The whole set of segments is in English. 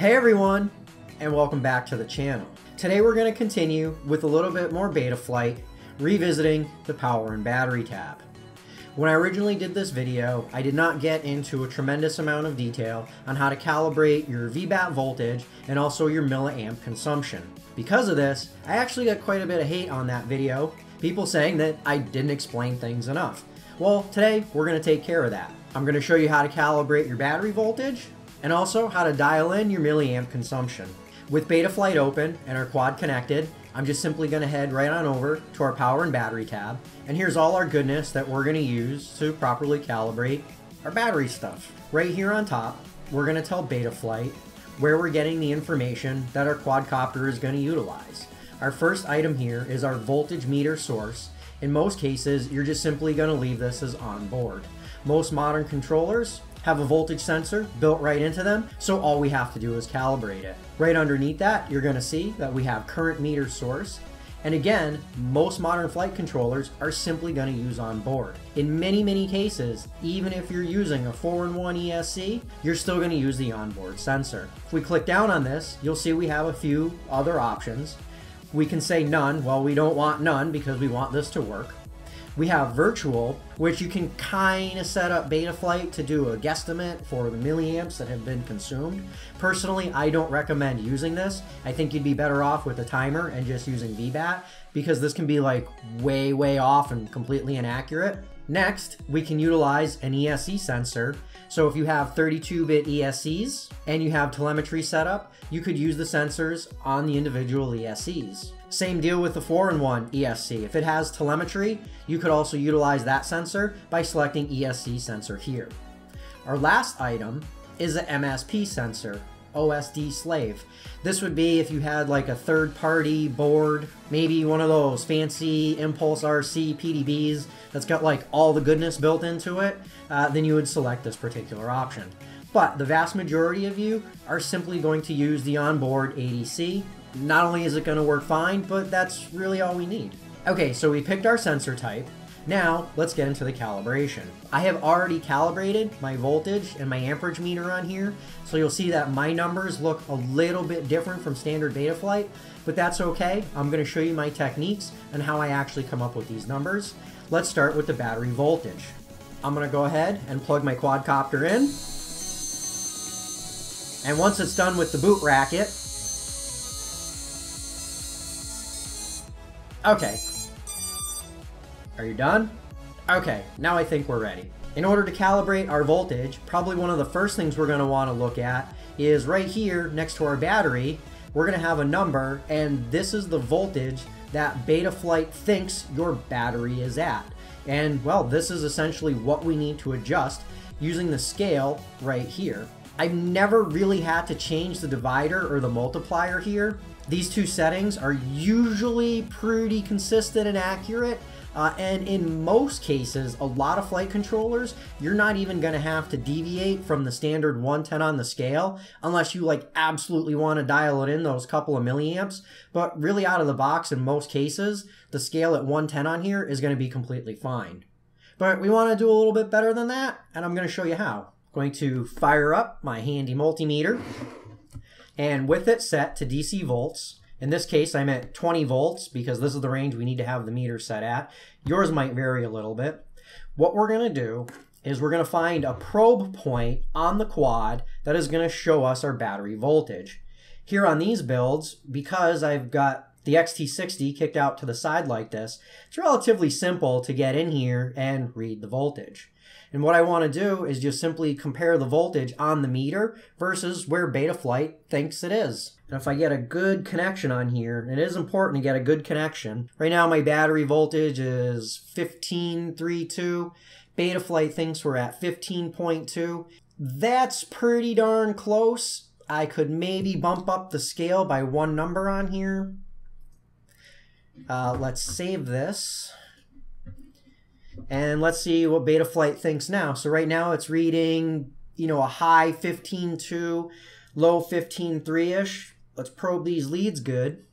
Hey everyone, and welcome back to the channel. Today we're going to continue with a little bit more Betaflight, revisiting the power and battery tab. When I originally did this video, I did not get into a tremendous amount of detail on how to calibrate your VBAT voltage and also your milliamp consumption. Because of this, I actually got quite a bit of hate on that video, people saying that I didn't explain things enough. Well, today we're going to take care of that. I'm going to show you how to calibrate your battery voltage, and also how to dial in your milliamp consumption. With Betaflight open and our quad connected, I'm just simply going to head right on over to our power and battery tab, and here's all our goodness that we're going to use to properly calibrate our battery stuff. Right here on top, we're going to tell Betaflight where we're getting the information that our quadcopter is going to utilize. Our first item here is our voltage meter source. In most cases, you're just simply going to leave this as on board. Most modern controllers have a voltage sensor built right into them, so all we have to do is calibrate it. Right underneath that, you're going to see that we have current meter source, and again, most modern flight controllers are simply going to use on board. In many cases, even if you're using a 4-in-1 ESC, you're still going to use the onboard sensor. If we click down on this, you'll see we have a few other options. We can say none. Well, we don't want none because we want this to work. We have virtual, which you can kind of set up Betaflight to do a guesstimate for the milliamps that have been consumed. Personally, I don't recommend using this. I think you'd be better off with a timer and just using VBAT, because this can be like way off and completely inaccurate. Next, we can utilize an ESC sensor. So if you have 32-bit ESCs and you have telemetry set up, you could use the sensors on the individual ESCs. Same deal with the 4-in-1 ESC. If it has telemetry, you could also utilize that sensor by selecting ESC sensor here. Our last item is the MSP sensor, OSD slave. This would be if you had like a third-party board, maybe one of those fancy Impulse RC PDBs that's got like all the goodness built into it, then you would select this particular option. But the vast majority of you are simply going to use the onboard ADC. Not only is it going to work fine, but that's really all we need. Okay, so we picked our sensor type. Now let's get into the calibration. I have already calibrated my voltage and my amperage meter on here, so you'll see that my numbers look a little bit different from standard Betaflight, but that's okay. I'm going to show you my techniques and how I actually come up with these numbers. Let's start with the battery voltage. I'm going to go ahead and plug my quadcopter in. And once it's done with the boot racket, okay. Are you done? Okay, now I think we're ready. In order to calibrate our voltage, probably one of the first things we're going to want to look at is right here next to our battery. We're going to have a number, and this is the voltage that Betaflight thinks your battery is at. And well, this is essentially what we need to adjust using the scale right here. I've never really had to change the divider or the multiplier here. These two settings are usually pretty consistent and accurate, and in most cases, a lot of flight controllers, you're not even going to have to deviate from the standard 110 on the scale unless you like absolutely want to dial it in those couple of milliamps. But really, out of the box in most cases, the scale at 110 on here is going to be completely fine. But we want to do a little bit better than that, and I'm going to show you how. Going to fire up my handy multimeter, and with it set to DC volts, in this case I'm at 20 volts because this is the range we need to have the meter set at. Yours might vary a little bit. What we're going to do is we're going to find a probe point on the quad that is going to show us our battery voltage. Here on these builds, because I've got the XT60 kicked out to the side like this, it's relatively simple to get in here and read the voltage. And what I want to do is just simply compare the voltage on the meter versus where Betaflight thinks it is. And if I get a good connection on here, and it is important to get a good connection. Right now my battery voltage is 15.32. Betaflight thinks we're at 15.2. That's pretty darn close. I could maybe bump up the scale by one number on here. Let's save this. And let's see what Betaflight thinks now. So right now it's reading, you know, a high 15.2, low 15.3-ish. Let's probe these leads good.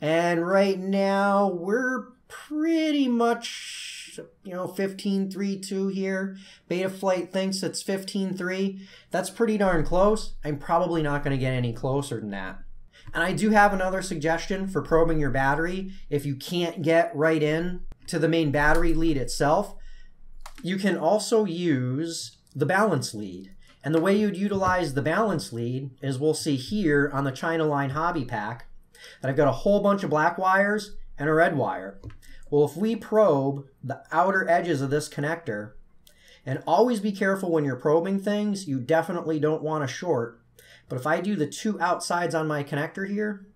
And right now we're pretty much you know, 15.32 here. Betaflight thinks it's 15.3. That's pretty darn close. I'm probably not going to get any closer than that. And I do have another suggestion for probing your battery. If you can't get right in to the main battery lead itself, you can also use the balance lead. And the way you'd utilize the balance lead is, we'll see here on the China Line Hobby Pack that I've got a whole bunch of black wires and a red wire. Well, if we probe the outer edges of this connector, and always be careful when you're probing things, you definitely don't want a short. But if I do the two outsides on my connector here,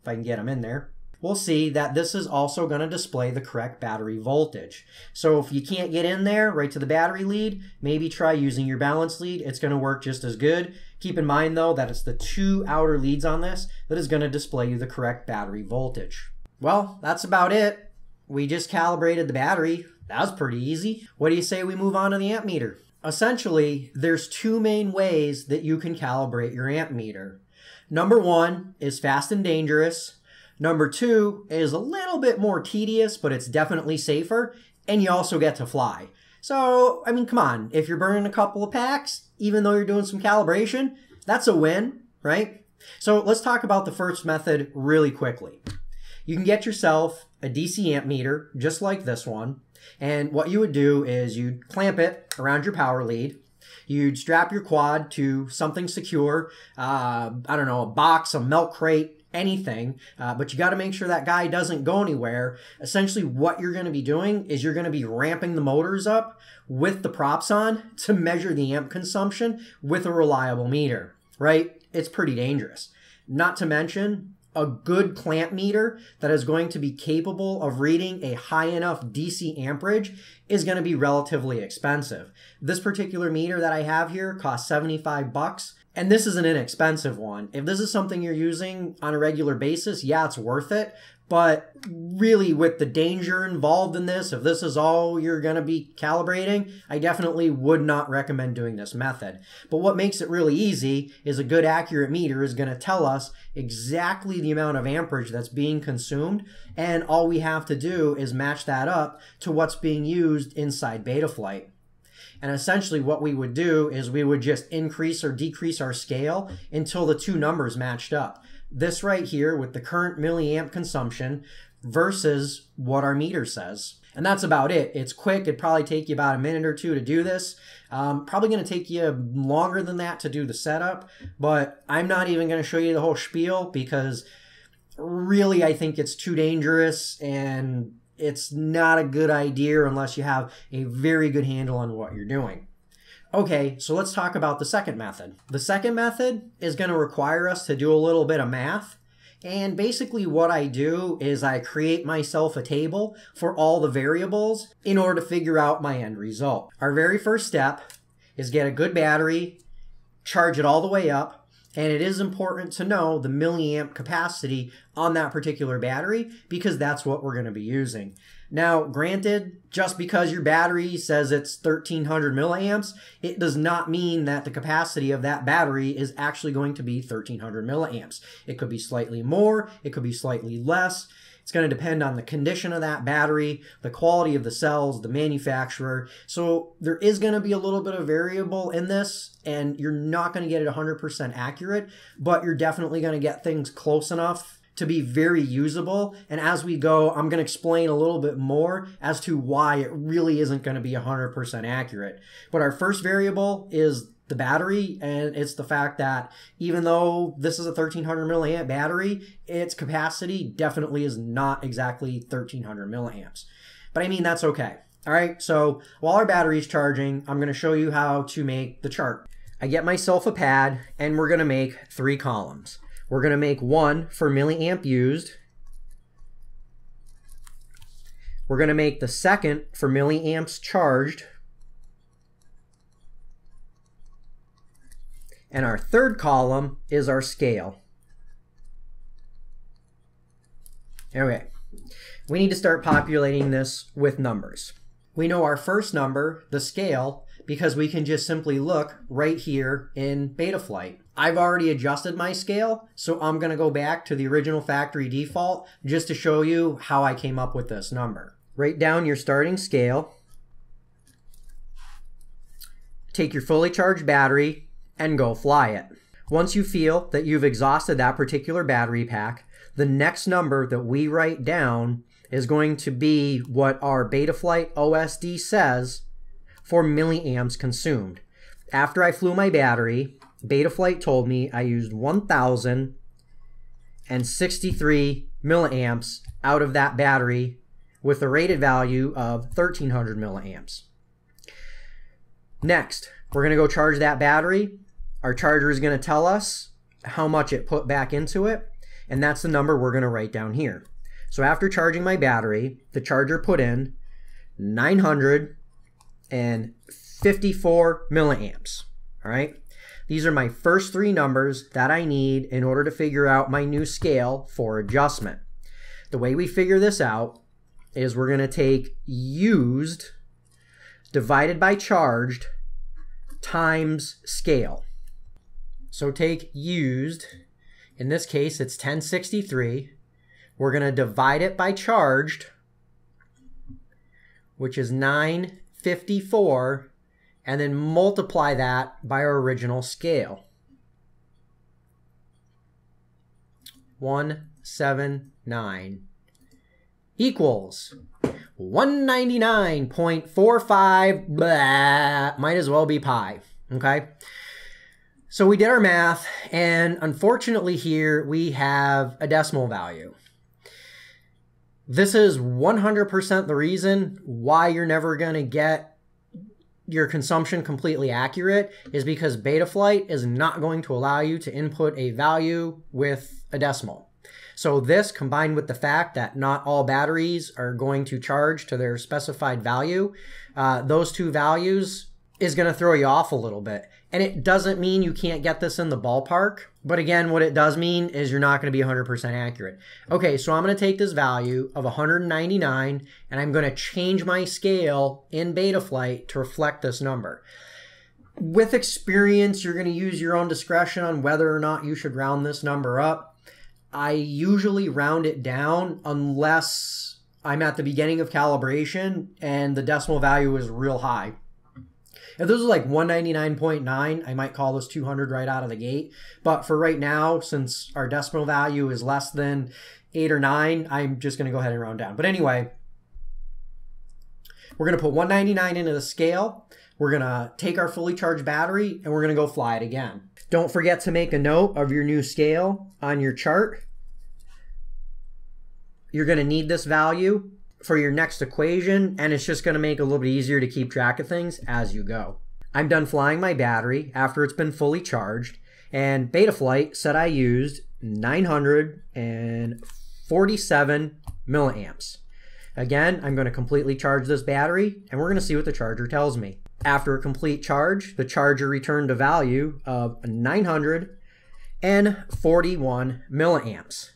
if I can get them in there, we'll see that this is also going to display the correct battery voltage. So if you can't get in there right to the battery lead, maybe try using your balance lead. It's going to work just as good. Keep in mind though that it's the two outer leads on this that is going to display you the correct battery voltage. Well, that's about it. We just calibrated the battery. That was pretty easy. What do you say we move on to the ammeter? Essentially, there's two main ways that you can calibrate your amp meter. Number one is fast and dangerous. Number two is a little bit more tedious, but it's definitely safer, and you also get to fly. So, I mean, come on, if you're burning a couple of packs, even though you're doing some calibration, that's a win, right? So let's talk about the first method really quickly. You can get yourself a DC amp meter, just like this one. And what you would do is you'd clamp it around your power lead. You'd strap your quad to something secure, I don't know, a box, a milk crate, anything. But you got to make sure that guy doesn't go anywhere. Essentially what you're going to be doing is you're going to be ramping the motors up with the props on to measure the amp consumption with a reliable meter, right? It's pretty dangerous. Not to mention, a good clamp meter that is going to be capable of reading a high enough DC amperage is going to be relatively expensive. This particular meter that I have here costs 75 bucks, and this is an inexpensive one. If this is something you're using on a regular basis, yeah, it's worth it. But really, with the danger involved in this, if this is all you're going to be calibrating, I definitely would not recommend doing this method. But what makes it really easy is a good accurate meter is going to tell us exactly the amount of amperage that's being consumed, and all we have to do is match that up to what's being used inside Betaflight. And essentially what we would do is we would just increase or decrease our scale until the two numbers matched up. This right here with the current milliamp consumption versus what our meter says. And that's about it. It's quick. It'd probably take you about a minute or two to do this. Probably going to take you longer than that to do the setup, but I'm not even going to show you the whole spiel because really I think it's too dangerous and it's not a good idea unless you have a very good handle on what you're doing. Okay, so let's talk about the second method. The second method is going to require us to do a little bit of math. And basically what I do is I create myself a table for all the variables in order to figure out my end result. Our very first step is get a good battery, charge it all the way up. And it is important to know the milliamp capacity on that particular battery because that's what we're going to be using. Now, granted, just because your battery says it's 1300 milliamps, it does not mean that the capacity of that battery is actually going to be 1300 milliamps. It could be slightly more, it could be slightly less. It's going to depend on the condition of that battery, the quality of the cells, the manufacturer. So there is going to be a little bit of variable in this, and you're not going to get it 100% accurate, but you're definitely going to get things close enough to be very usable. And as we go, I'm going to explain a little bit more as to why it really isn't going to be 100% accurate. But our first variable is the battery, and it's the fact that even though this is a 1300 milliamp battery, its capacity definitely is not exactly 1300 milliamps. But I mean, that's okay. All right, so while our battery's charging, I'm going to show you how to make the chart. I get myself a pad, and we're going to make three columns. We're going to make one for milliamp used. We're going to make the second for milliamps charged. And our third column is our scale. Okay, we need to start populating this with numbers. We know our first number, the scale, because we can just simply look right here in Betaflight. I've already adjusted my scale, so I'm going to go back to the original factory default just to show you how I came up with this number. Write down your starting scale. Take your fully charged battery and go fly it. Once you feel that you've exhausted that particular battery pack, the next number that we write down is going to be what our Betaflight OSD says for milliamps consumed. After I flew my battery, Betaflight told me I used 1,063 milliamps out of that battery with a rated value of 1,300 milliamps. Next, we're gonna go charge that battery. Our charger is gonna tell us how much it put back into it, and that's the number we're gonna write down here. So after charging my battery, the charger put in 954 milliamps, all right? These are my first three numbers that I need in order to figure out my new scale for adjustment. The way we figure this out is we're gonna take used divided by charged times scale. So take used, in this case it's 1063. We're gonna divide it by charged, which is 954, and then multiply that by our original scale. 179 equals 199.45, blah, might as well be pi, okay? So we did our math, and unfortunately here we have a decimal value. This is 100% the reason why you're never gonna get your consumption completely accurate, is because Betaflight is not going to allow you to input a value with a decimal. So this, combined with the fact that not all batteries are going to charge to their specified value, those two values is going to throw you off a little bit. And it doesn't mean you can't get this in the ballpark, but again, what it does mean is you're not going to be 100% accurate. Okay, so I'm going to take this value of 199 and I'm going to change my scale in Betaflight to reflect this number. With experience, you're going to use your own discretion on whether or not you should round this number up. I usually round it down unless I'm at the beginning of calibration and the decimal value is real high. If this was like 199.9, I might call this 200 right out of the gate. But for right now, since our decimal value is less than 8 or 9, I'm just going to go ahead and round down. But anyway, we're going to put 199 into the scale. We're going to take our fully charged battery, and we're going to go fly it again. Don't forget to make a note of your new scale on your chart. You're going to need this value for your next equation, and it's just gonna make it a little bit easier to keep track of things as you go. I'm done flying my battery after it's been fully charged, and Betaflight said I used 947 milliamps. Again, I'm gonna completely charge this battery, and we're gonna see what the charger tells me. After a complete charge, the charger returned a value of 941 milliamps.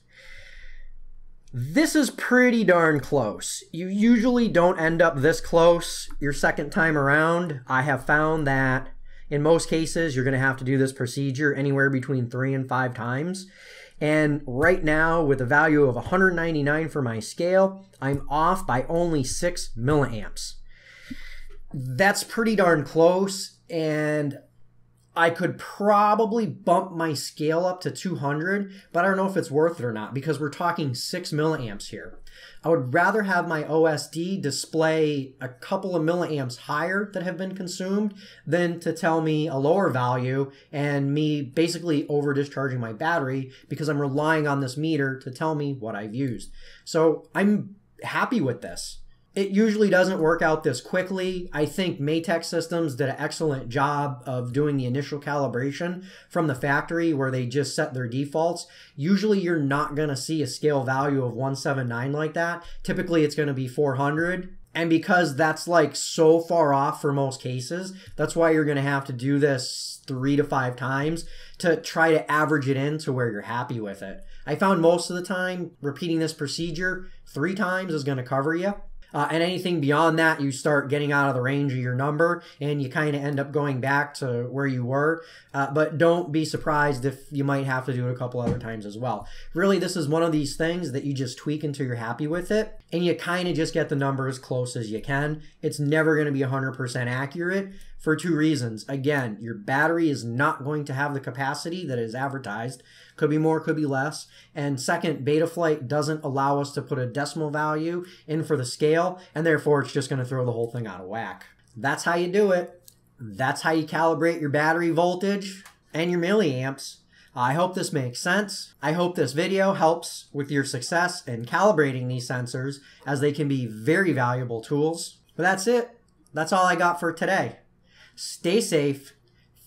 This is pretty darn close. You usually don't end up this close your second time around. I have found that in most cases, you're gonna have to do this procedure anywhere between 3 and 5 times. And right now, with a value of 199 for my scale, I'm off by only 6 milliamps. That's pretty darn close, and I could probably bump my scale up to 200, but I don't know if it's worth it or not because we're talking 6 milliamps here. I would rather have my OSD display a couple of milliamps higher that have been consumed than to tell me a lower value and me basically over discharging my battery because I'm relying on this meter to tell me what I've used. So I'm happy with this. It usually doesn't work out this quickly. I think Maytech Systems did an excellent job of doing the initial calibration from the factory where they just set their defaults. Usually you're not gonna see a scale value of 179 like that. Typically it's gonna be 400. And because that's like so far off for most cases, that's why you're gonna have to do this 3 to 5 times to try to average it in to where you're happy with it. I found most of the time repeating this procedure 3 times is gonna cover you. And anything beyond that, you start getting out of the range of your number and you kind of end up going back to where you were. But don't be surprised if you might have to do it a couple other times as well. Really, this is one of these things that you just tweak until you're happy with it. And you kind of just get the number as close as you can. It's never going to be 100% accurate for two reasons. Again, your battery is not going to have the capacity that is advertised. Could be more, could be less. And second, Betaflight doesn't allow us to put a decimal value in for the scale, and therefore it's just going to throw the whole thing out of whack. That's how you do it. That's how you calibrate your battery voltage and your milliamps. I hope this makes sense. I hope this video helps with your success in calibrating these sensors, as they can be very valuable tools. But that's it. That's all I got for today. Stay safe,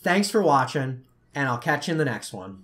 thanks for watching, and I'll catch you in the next one.